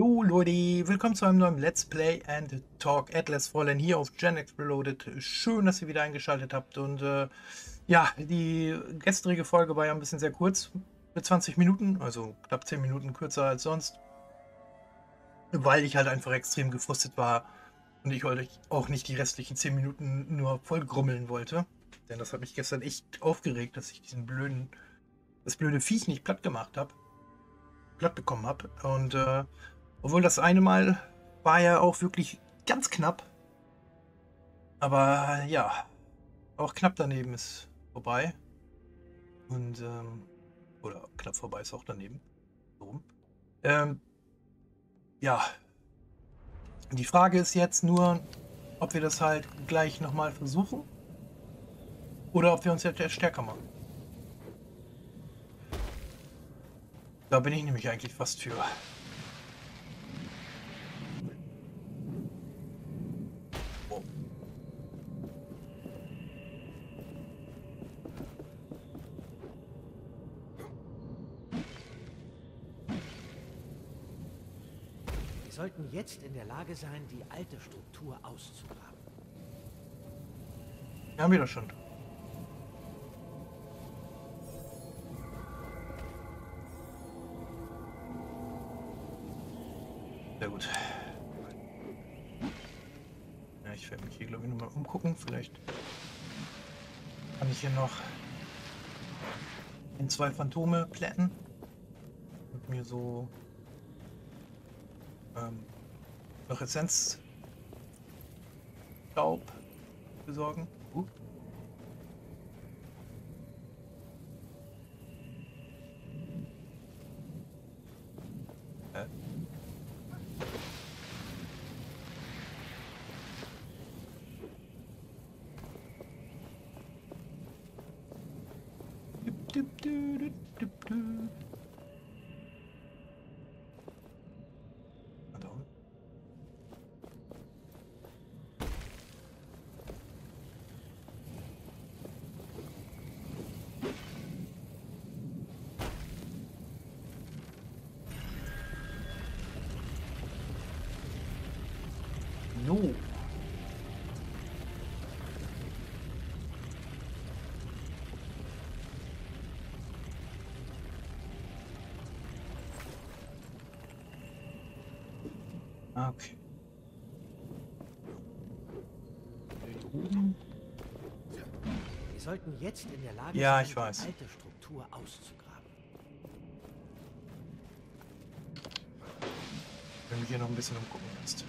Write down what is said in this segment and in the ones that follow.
Hallo Leute, willkommen zu einem neuen Let's Play and Talk Atlas Fallen hier auf GenX Reloaded. Schön, dass ihr wieder eingeschaltet habt und ja, die gestrige Folge war ja ein bisschen sehr kurz, mit 20 Minuten, also knapp 10 Minuten kürzer als sonst, weil ich halt einfach extrem gefrustet war und ich euch auch nicht die restlichen 10 Minuten nur voll grummeln wollte, denn das hat mich gestern echt aufgeregt, dass ich das blöde Viech nicht platt bekommen habe und obwohl das eine Mal war ja auch wirklich ganz knapp. Aber ja, auch knapp daneben ist vorbei. Und, oder knapp vorbei ist auch daneben. So. Ja. Die Frage ist jetzt nur, ob wir das halt gleich nochmal versuchen. Oder ob wir uns jetzt stärker machen. Da bin ich nämlich eigentlich fast für. Wir sollten jetzt in der Lage sein, die alte Struktur auszugraben. Ja, haben wir das schon. Sehr gut. Ja, ich werde mich hier, glaube ich, nochmal umgucken. Vielleicht kann ich hier noch in 2 Phantome plätten und mir so noch Essenzstaub besorgen. No. Okay. Wir sollten jetzt in der Lage sein, ich weiß, die alte Struktur auszugraben. Wenn wir hier noch ein bisschen umgucken kannst.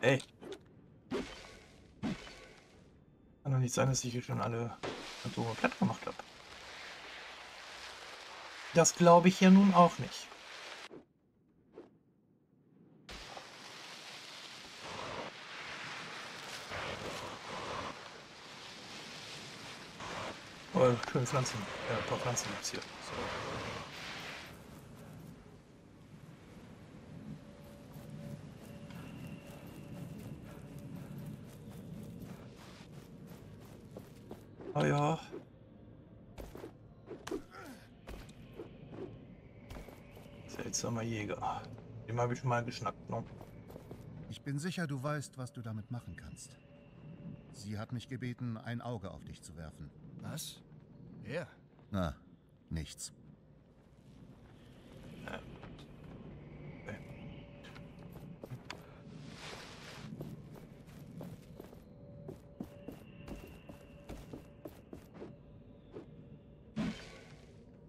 Ey. Kann doch nicht sein, dass ich hier schon alle Atome platt gemacht habe. Das glaube ich ja nun auch nicht. Oh, schöne Pflanzen. Ja, ein paar Pflanzen gibt es hier. So. Ah ja. Seltsamer Jäger. Dem habe ich mal geschnackt, ne? Ich bin sicher, du weißt, was du damit machen kannst. Sie hat mich gebeten, ein Auge auf dich zu werfen. Was? Wer? Na, nichts.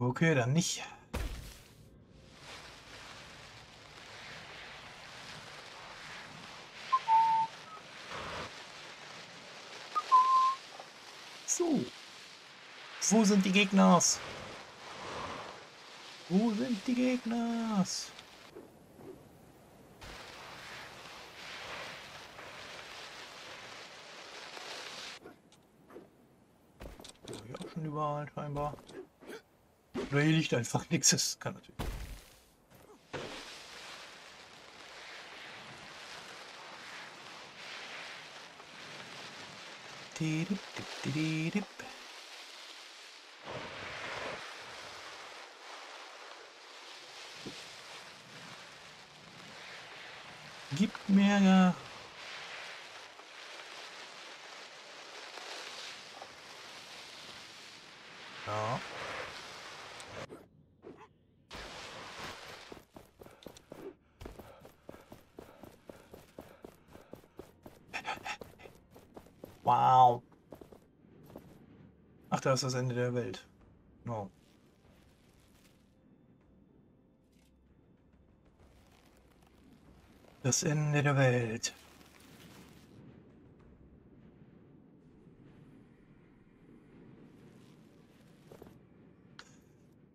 Okay, dann nicht. So. Wo sind die Gegner? Wo sind die Gegner? Überall scheinbar. Oder hier liegt einfach nichts, das kann natürlich. Gibt mir wow. Ach, da ist das Ende der Welt. No. Das Ende der Welt.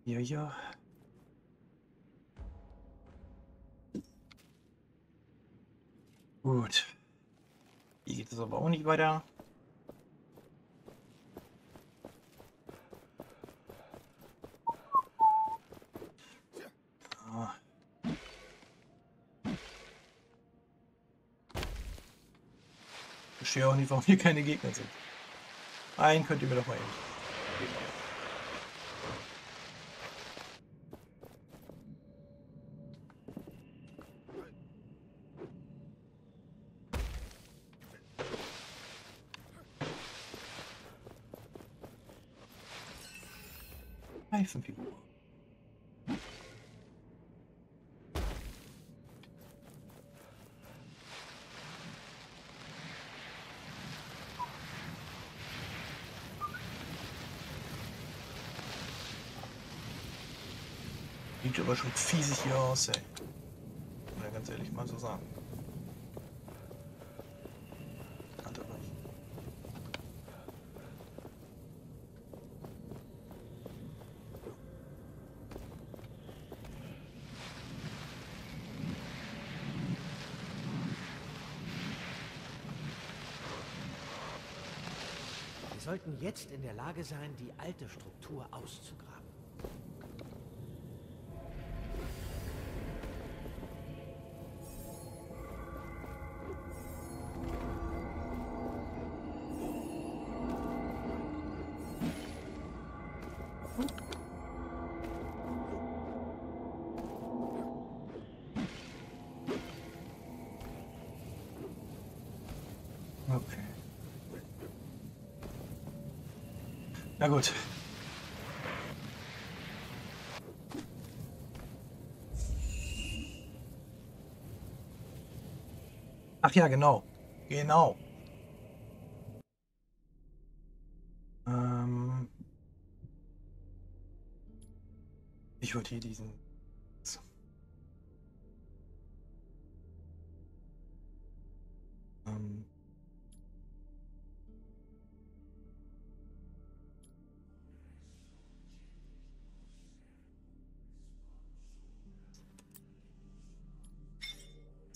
Ja, ja. Gut. Hier geht es aber auch nicht weiter. Ich verstehe auch nicht, warum hier keine Gegner sind. Einen könnt ihr mir doch mal eben. Reifenfigur. Sieht aber schon fiesig hier aus, ey. Muss ja ganz ehrlich mal so sagen. Wir sollten jetzt in der Lage sein, die alte Struktur auszugraben. Na gut. Ach ja, genau. Genau. Ich würde hier diesen... So.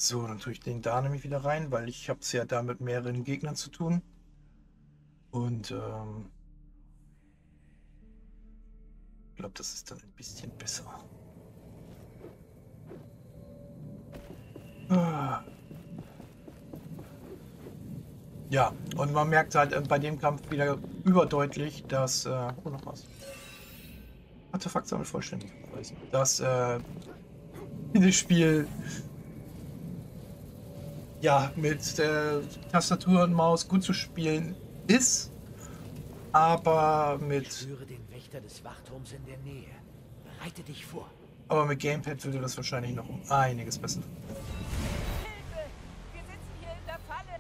So, dann tue ich den da nämlich wieder rein, weil ich habe es ja da mit mehreren Gegnern zu tun. Und ich glaube, das ist dann ein bisschen besser. Ja, und man merkt halt bei dem Kampf wieder überdeutlich, dass... oh, noch was. Artefakt sammelt vollständig. Dass dieses Spiel... ja, mit Tastatur und Maus gut zu spielen ist, aber mit... Ich höre den Wächter des Wachturms in der Nähe. Bereite dich vor. Aber mit Gamepad würde das wahrscheinlich noch um einiges besser. Hilfe! Wir sitzen hier in der Falle!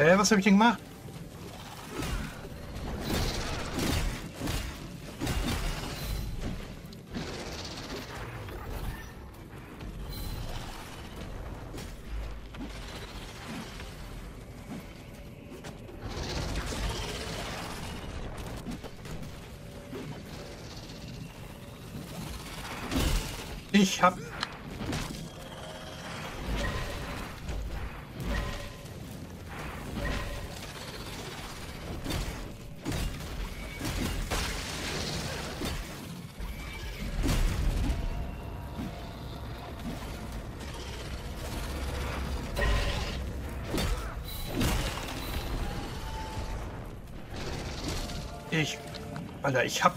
Was hab ich denn gemacht? Ich hab... Alter, ich hab...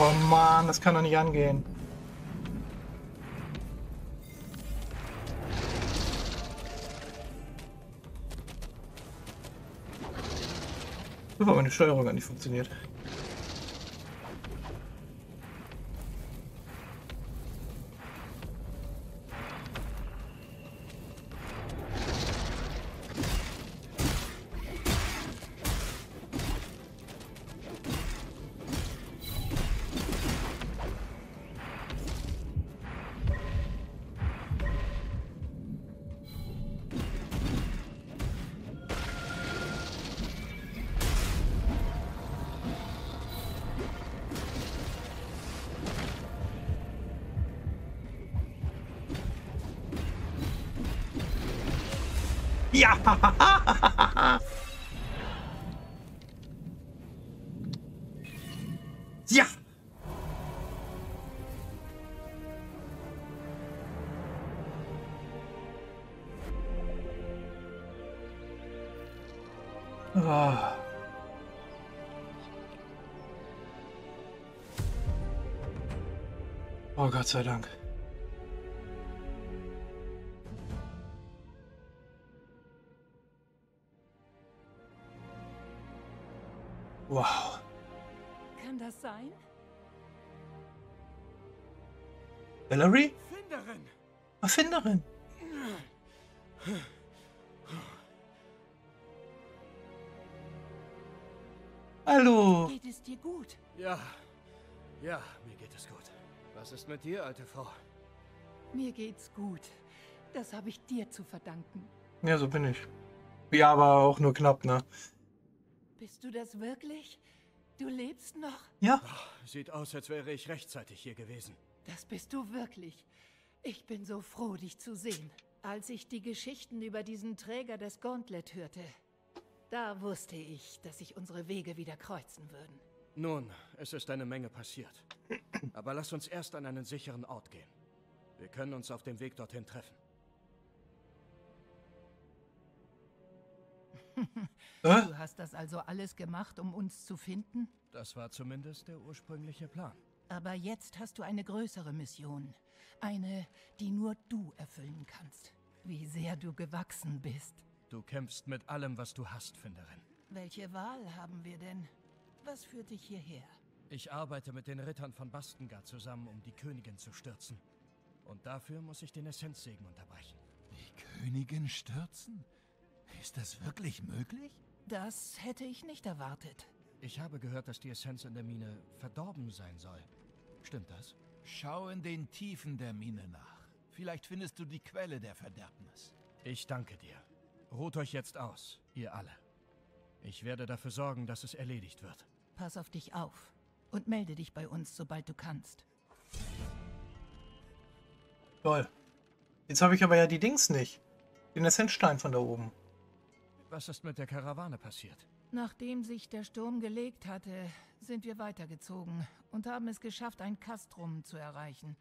Oh Mann, das kann doch nicht angehen. Super, meine Steuerung hat nicht funktioniert. Ja! Ja! Ah. Oh Gott sei Dank. Wow. Kann das sein? Valerie? Erfinderin. Erfinderin. Hallo. Geht es dir gut? Ja. Ja, mir geht es gut. Was ist mit dir, alte Frau? Mir geht's gut. Das habe ich dir zu verdanken. Ja, so bin ich. Ja, aber auch nur knapp, ne? Bist du das wirklich? Du lebst noch? Ja. Oh, sieht aus, als wäre ich rechtzeitig hier gewesen. Das bist du wirklich. Ich bin so froh, dich zu sehen. Als ich die Geschichten über diesen Träger des Gauntlet hörte, da wusste ich, dass sich unsere Wege wieder kreuzen würden. Nun, es ist eine Menge passiert. Aber lass uns erst an einen sicheren Ort gehen. Wir können uns auf dem Weg dorthin treffen. Du hast das also alles gemacht, um uns zu finden? Das war zumindest der ursprüngliche Plan. Aber jetzt hast du eine größere Mission. Eine, die nur du erfüllen kannst. Wie sehr du gewachsen bist. Du kämpfst mit allem, was du hast, Finderin. Welche Wahl haben wir denn? Was führt dich hierher? Ich arbeite mit den Rittern von Bastengard zusammen, um die Königin zu stürzen. Und dafür muss ich den Essenzsegen unterbrechen. Die Königin stürzen? Ist das wirklich möglich? Das hätte ich nicht erwartet. Ich habe gehört, dass die Essenz in der Mine verdorben sein soll. Stimmt das? Schau in den Tiefen der Mine nach. Vielleicht findest du die Quelle der Verderbnis. Ich danke dir. Ruht euch jetzt aus, ihr alle. Ich werde dafür sorgen, dass es erledigt wird. Pass auf dich auf und melde dich bei uns, sobald du kannst. Toll. Jetzt habe ich aber ja die Dings nicht. Den Essenzstein von da oben. Was ist mit der Karawane passiert? Nachdem sich der Sturm gelegt hatte, sind wir weitergezogen und haben es geschafft, ein Kastrum zu erreichen.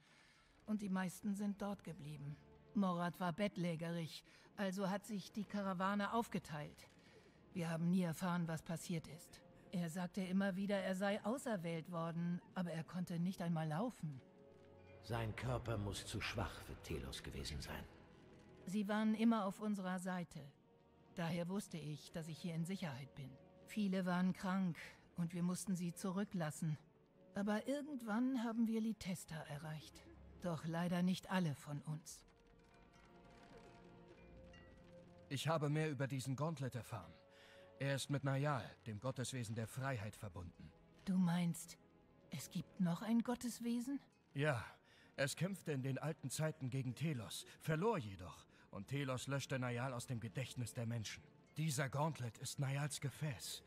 Und die meisten sind dort geblieben. Morat war bettlägerig, also hat sich die Karawane aufgeteilt. Wir haben nie erfahren, was passiert ist. Er sagte immer wieder, er sei auserwählt worden, aber er konnte nicht einmal laufen. Sein Körper muss zu schwach für Telos gewesen sein. Sie waren immer auf unserer Seite. Daher wusste ich, dass ich hier in Sicherheit bin. Viele waren krank und wir mussten sie zurücklassen. Aber irgendwann haben wir Litesta erreicht. Doch leider nicht alle von uns. Ich habe mehr über diesen Gauntlet erfahren. Er ist mit Nayal, dem Gotteswesen der Freiheit, verbunden. Du meinst, es gibt noch ein Gotteswesen? Ja, es kämpfte in den alten Zeiten gegen Telos, verlor jedoch. Und Telos löschte Nayal aus dem Gedächtnis der Menschen. Dieser Gauntlet ist Nayals Gefäß.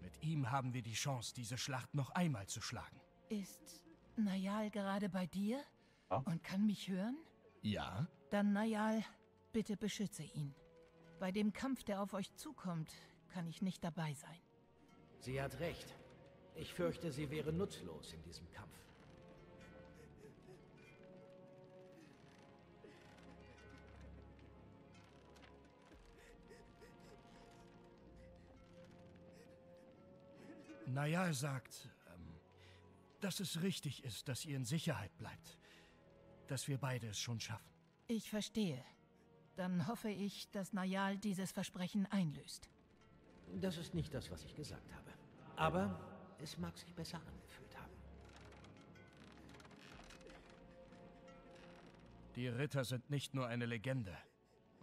Mit ihm haben wir die Chance, diese Schlacht noch einmal zu schlagen. Ist Nayal gerade bei dir? Ja. Und kann mich hören? Ja. Dann Nayal, bitte beschütze ihn. Bei dem Kampf, der auf euch zukommt, kann ich nicht dabei sein. Sie hat recht. Ich fürchte, sie wäre nutzlos in diesem Kampf. Nayal sagt, dass es richtig ist, dass ihr in Sicherheit bleibt. Dass wir beide es schon schaffen. Ich verstehe. Dann hoffe ich, dass Nayal dieses Versprechen einlöst. Das ist nicht das, was ich gesagt habe. Aber es mag sich besser angefühlt haben. Die Ritter sind nicht nur eine Legende.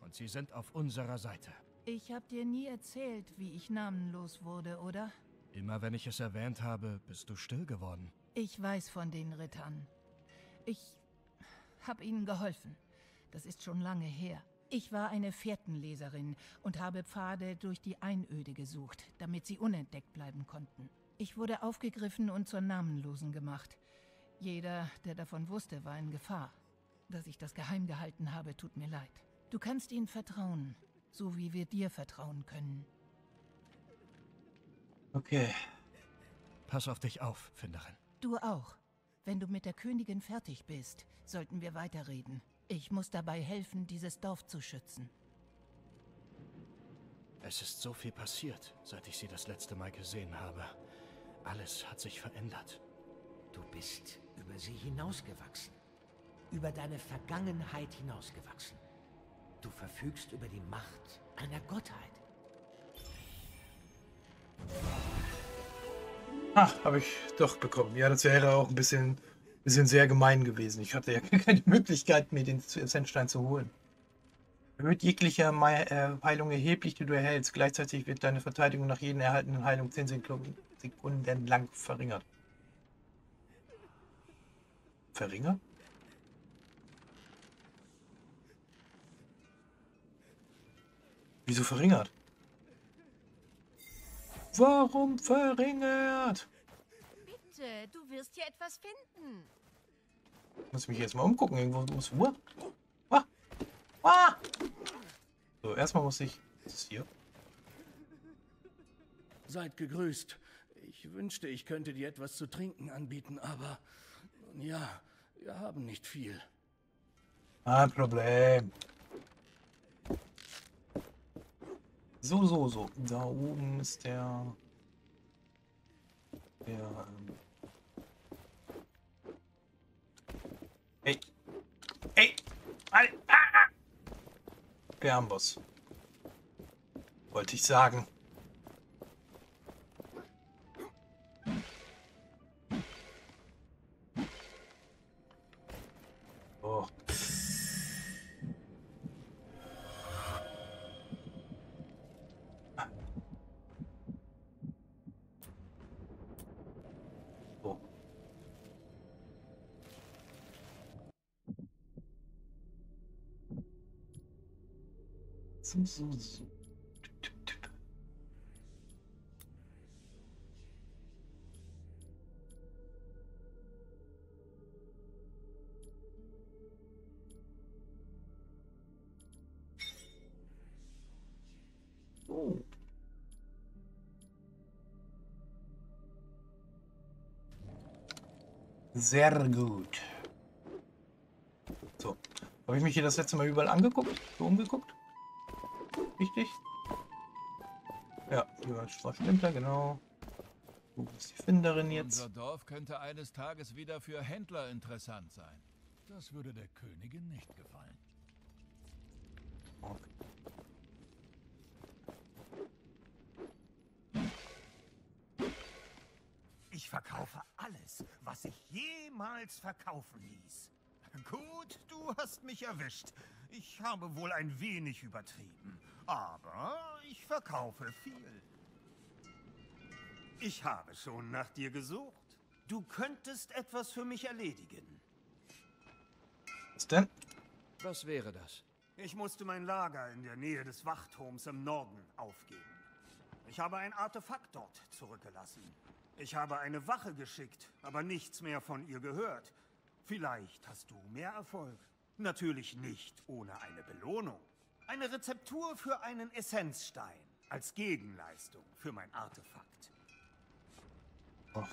Und sie sind auf unserer Seite. Ich habe dir nie erzählt, wie ich namenlos wurde, oder? Immer wenn ich es erwähnt habe, bist du still geworden. Ich weiß von den Rittern. Ich habe ihnen geholfen. Das ist schon lange her. Ich war eine Fährtenleserin und habe Pfade durch die Einöde gesucht, damit sie unentdeckt bleiben konnten. Ich wurde aufgegriffen und zur Namenlosen gemacht. Jeder, der davon wusste, war in Gefahr. Dass ich das geheim gehalten habe, tut mir leid. Du kannst ihnen vertrauen, so wie wir dir vertrauen können. Okay. Pass auf dich auf, Finderin. Du auch. Wenn du mit der Königin fertig bist, sollten wir weiterreden. Ich muss dabei helfen, dieses Dorf zu schützen. Es ist so viel passiert, seit ich sie das letzte Mal gesehen habe. Alles hat sich verändert. Du bist über sie hinausgewachsen. Über deine Vergangenheit hinausgewachsen. Du verfügst über die Macht einer Gottheit. Ach, habe ich doch bekommen. Ja, das wäre auch ein bisschen sehr gemein gewesen. Ich hatte ja keine Möglichkeit, mir den Essenzstein zu holen. Erhöht jegliche Heilung erheblich, die du erhältst. Gleichzeitig wird deine Verteidigung nach jedem erhaltenen Heilung 10 Sekunden lang verringert. Verringert? Wieso verringert? Warum verringert? Bitte, du wirst hier etwas finden. Ich muss mich jetzt mal umgucken. Irgendwo muss... So, erstmal muss ich... Was ist hier? Seid gegrüßt. Ich wünschte, ich könnte dir etwas zu trinken anbieten, aber... Nun ja, wir haben nicht viel. Kein Problem. So. Da oben ist der der Amboss. Wollte ich sagen. Sehr gut. So. Habe ich mich hier das letzte Mal überall angeguckt? So umgeguckt? Richtig? Ja, hier war Straßenhändler, genau. Wo ist die Finderin jetzt? Unser Dorf könnte eines Tages wieder für Händler interessant sein. Das würde der Königin nicht gefallen. Okay. Ich verkaufe alles, was ich jemals verkaufen ließ. Gut, du hast mich erwischt. Ich habe wohl ein wenig übertrieben, aber ich verkaufe viel. Ich habe schon nach dir gesucht. Du könntest etwas für mich erledigen. Was denn? Was wäre das? Ich musste mein Lager in der Nähe des Wachturms im Norden aufgeben. Ich habe ein Artefakt dort zurückgelassen. Ich habe eine Wache geschickt, aber nichts mehr von ihr gehört. Vielleicht hast du mehr Erfolg. Natürlich nicht ohne eine Belohnung. Eine Rezeptur für einen Essenzstein als Gegenleistung für mein Artefakt. Ach.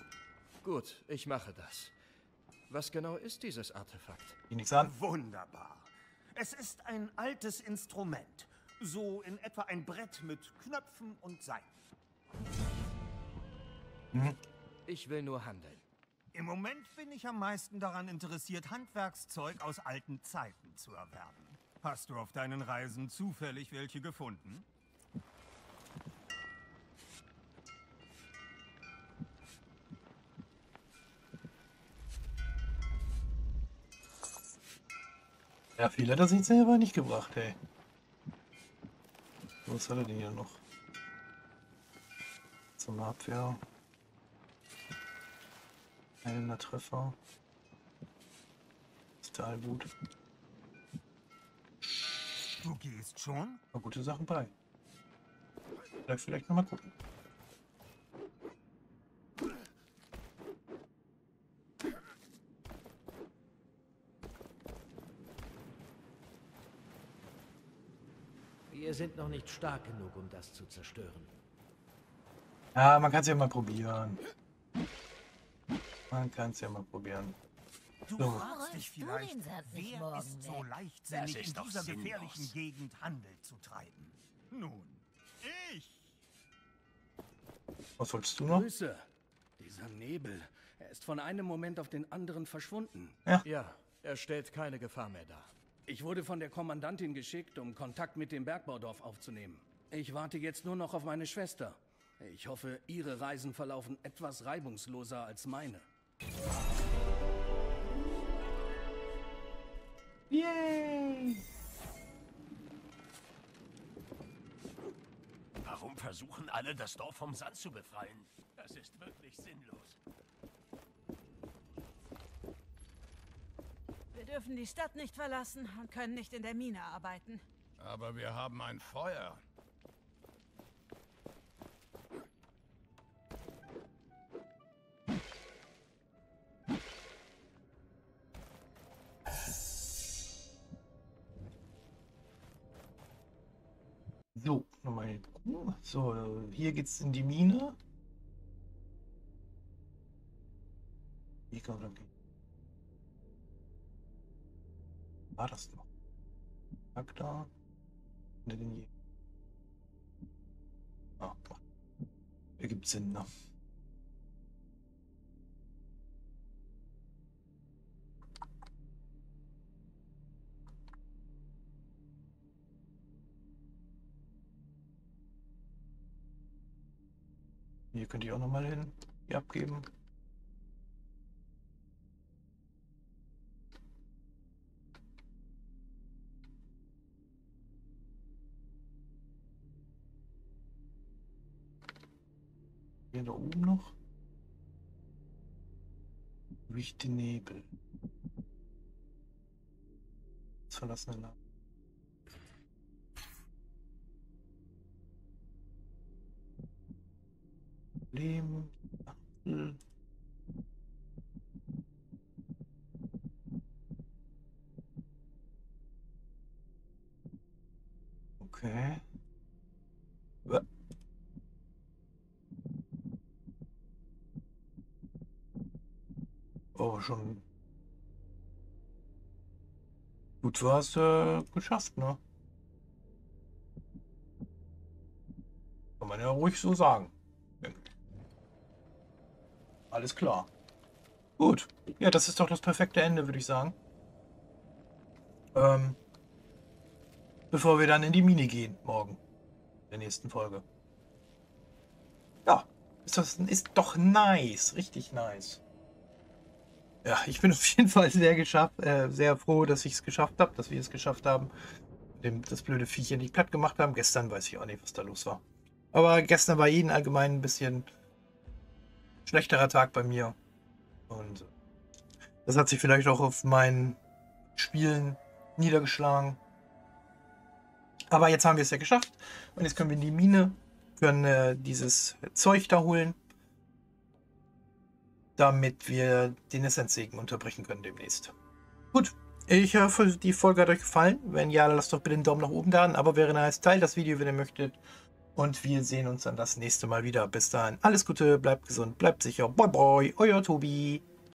Gut, ich mache das. Was genau ist dieses Artefakt? Wunderbar. Es ist ein altes Instrument. So in etwa ein Brett mit Knöpfen und Seiten. Ich will nur handeln. Im Moment bin ich am meisten daran interessiert, Handwerkszeug aus alten Zeiten zu erwerben. Hast du auf deinen Reisen zufällig welche gefunden? Ja, viel hat er sich selber nicht gebracht, ey. Was hat er denn hier noch? Zum Abwehr. Einer Treffer. Total gut. Du gehst schon? Aber gute Sachen bei. Vielleicht nochmal gucken. Wir sind noch nicht stark genug, um das zu zerstören. Ja, man kann es ja mal probieren. Man kann es ja mal probieren. So. Du fragst dich vielleicht, wer ist so leichtsinnig, in dieser gefährlichen Gegend Handel zu treiben? Nun, ich! Was wolltest du noch? Grüße. Dieser Nebel, er ist von einem Moment auf den anderen verschwunden. Ja, er stellt keine Gefahr mehr dar. Ich wurde von der Kommandantin geschickt, um Kontakt mit dem Bergbaudorf aufzunehmen. Ich warte jetzt nur noch auf meine Schwester. Ich hoffe, ihre Reisen verlaufen etwas reibungsloser als meine. Yay! Warum versuchen alle, das Dorf vom Sand zu befreien? Das ist wirklich sinnlos. Wir dürfen die Stadt nicht verlassen und können nicht in der Mine arbeiten. Aber wir haben ein Feuer. So, nochmal. So, hier geht's in die Mine. Ich kann dann gehen. War das noch? Tag da. Ne, denn je. Ah, hier gibt's Sinn, ne? Hier könnte ich auch nochmal hin, hier abgeben. Hier da oben noch. Durch den Nebel. Das verlassene Land. Problem. Okay. Oh, schon. Gut, du hast geschafft, ne? Kann man ja ruhig so sagen. Alles klar. Gut. Ja, das ist doch das perfekte Ende, würde ich sagen. Bevor wir dann in die Mine gehen, morgen. In der nächsten Folge. Ja, ist doch nice. Richtig nice. Ja, ich bin auf jeden Fall sehr froh, dass ich es geschafft habe, dass wir es geschafft haben. Das blöde Viech hier nicht platt gemacht haben. Gestern weiß ich auch nicht, was da los war. Aber gestern war jeden allgemein ein bisschen schlechterer Tag bei mir. Und das hat sich vielleicht auch auf meinen Spielen niedergeschlagen. Aber jetzt haben wir es ja geschafft. Und jetzt können wir in die Mine, können dieses Zeug da holen, damit wir den Essenzsegen unterbrechen können demnächst. Gut, ich hoffe, die Folge hat euch gefallen. Wenn ja, lasst doch bitte einen Daumen nach oben da. Aber wäre nice, teilt das Video, wenn ihr möchtet. Und wir sehen uns dann das nächste Mal wieder. Bis dahin, alles Gute, bleibt gesund, bleibt sicher. Bye, bye, euer Tobi.